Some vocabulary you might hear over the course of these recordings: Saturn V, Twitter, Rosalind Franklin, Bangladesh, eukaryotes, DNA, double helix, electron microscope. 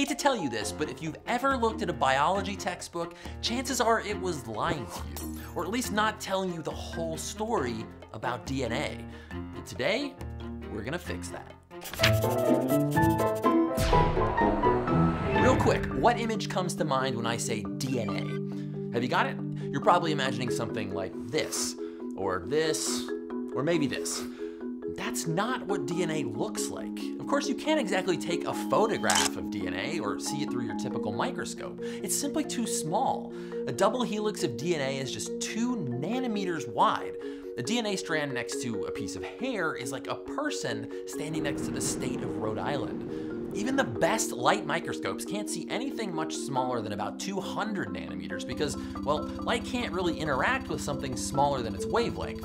hate to tell you this, but if you've ever looked at a biology textbook, chances are it was lying to you, or at least not telling you the whole story about DNA. But today, we're gonna fix that. Real quick, what image comes to mind when I say DNA? Have you got it? You're probably imagining something like this, or maybe this. That's not what DNA looks like. Of course, you can't exactly take a photograph of DNA or see it through your typical microscope. It's simply too small. A double helix of DNA is just 2 nanometers wide. A DNA strand next to a piece of hair is like a person standing next to the state of Rhode Island. Even the best light microscopes can't see anything much smaller than about 200 nanometers because, well, light can't really interact with something smaller than its wavelength.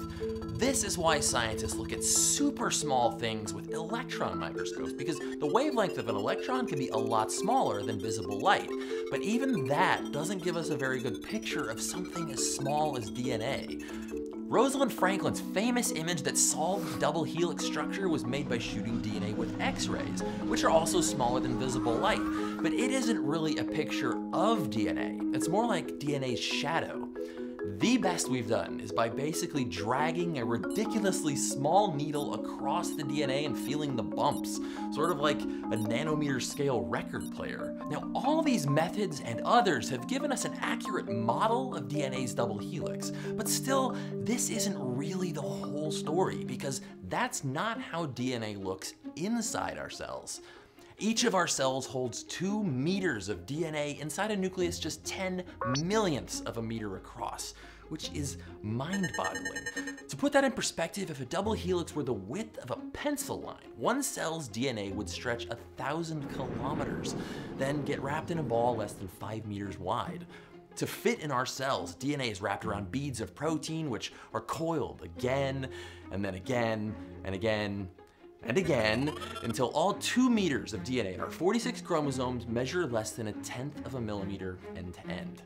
This is why scientists look at super small things with electron microscopes, because the wavelength of an electron can be a lot smaller than visible light. But even that doesn't give us a very good picture of something as small as DNA. Rosalind Franklin's famous image that solved the double helix structure was made by shooting DNA with X-rays, which are also smaller than visible light. But it isn't really a picture of DNA. It's more like DNA's shadow. The best we've done is by basically dragging a ridiculously small needle across the DNA and feeling the bumps, sort of like a nanometer scale record player. Now, all these methods and others have given us an accurate model of DNA's double helix, but still, this isn't really the whole story because that's not how DNA looks inside our cells. Each of our cells holds 2 meters of DNA inside a nucleus just 10 millionths of a meter across, which is mind-boggling. To put that in perspective, if a double helix were the width of a pencil line, one cell's DNA would stretch 1,000 kilometers, then get wrapped in a ball less than 5 meters wide. To fit in our cells, DNA is wrapped around beads of protein, which are coiled again, and then again, and again, and again, until all 2 meters of DNA in our 46 chromosomes measure less than 1/10 of a millimeter end to end.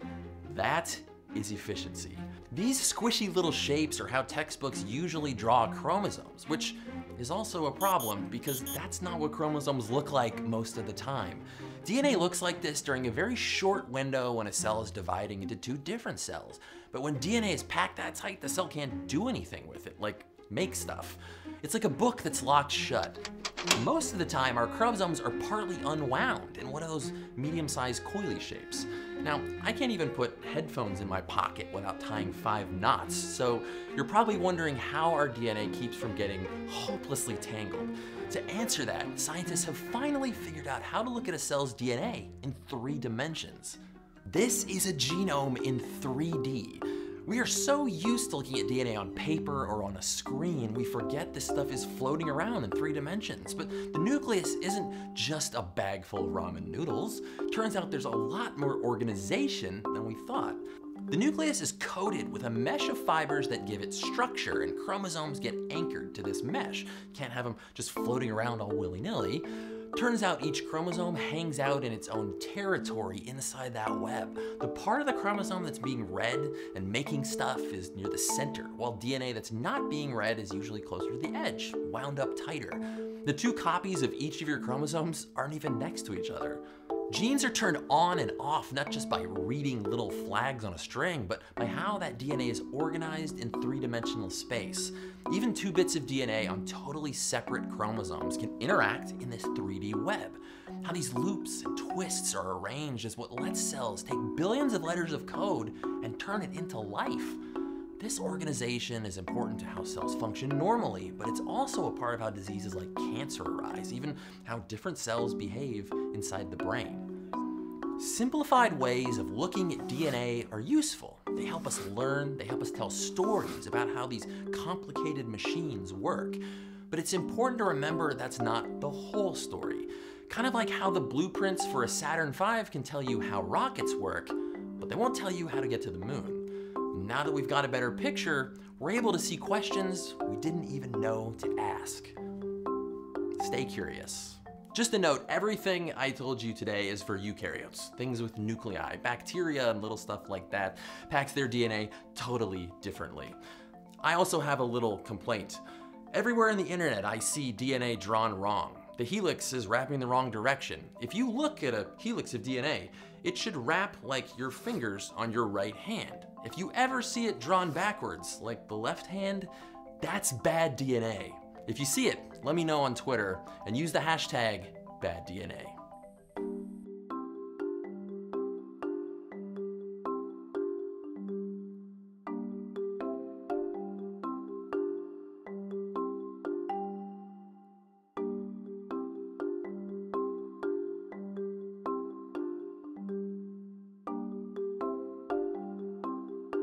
That is efficiency. These squishy little shapes are how textbooks usually draw chromosomes, which is also a problem because that's not what chromosomes look like most of the time. DNA looks like this during a very short window when a cell is dividing into 2 different cells. But when DNA is packed that tight, the cell can't do anything with it, like make stuff. It's like a book that's locked shut. Most of the time, our chromosomes are partly unwound in one of those medium-sized coily shapes. Now, I can't even put headphones in my pocket without tying 5 knots, so you're probably wondering how our DNA keeps from getting hopelessly tangled. To answer that, scientists have finally figured out how to look at a cell's DNA in 3 dimensions. This is a genome in 3D. We are so used to looking at DNA on paper or on a screen, we forget this stuff is floating around in 3 dimensions. But the nucleus isn't just a bag full of ramen noodles. Turns out there's a lot more organization than we thought. The nucleus is coated with a mesh of fibers that give it structure, and chromosomes get anchored to this mesh. Can't have them just floating around all willy-nilly. Turns out each chromosome hangs out in its own territory inside that web. The part of the chromosome that's being read and making stuff is near the center, while DNA that's not being read is usually closer to the edge, wound up tighter. The 2 copies of each of your chromosomes aren't even next to each other. Genes are turned on and off not just by reading little flags on a string, but by how that DNA is organized in 3-dimensional space. Even 2 bits of DNA on totally separate chromosomes can interact in this 3D web. How these loops and twists are arranged is what lets cells take billions of letters of code and turn it into life. This organization is important to how cells function normally, but it's also a part of how diseases like cancer arise, even how different cells behave inside the brain. Simplified ways of looking at DNA are useful. They help us learn, they help us tell stories about how these complicated machines work. But it's important to remember that's not the whole story. Kind of like how the blueprints for a Saturn V can tell you how rockets work, but they won't tell you how to get to the moon. Now that we've got a better picture, we're able to see questions we didn't even know to ask. Stay curious. Just a note, everything I told you today is for eukaryotes, things with nuclei, bacteria and little stuff like that packs their DNA totally differently. I also have a little complaint. Everywhere on the internet, I see DNA drawn wrong. the helix is wrapping the wrong direction. If you look at a helix of DNA, it should wrap like your fingers on your right hand. If you ever see it drawn backwards, like the left hand, that's bad DNA. If you see it, let me know on Twitter and use the hashtag #BadDNA.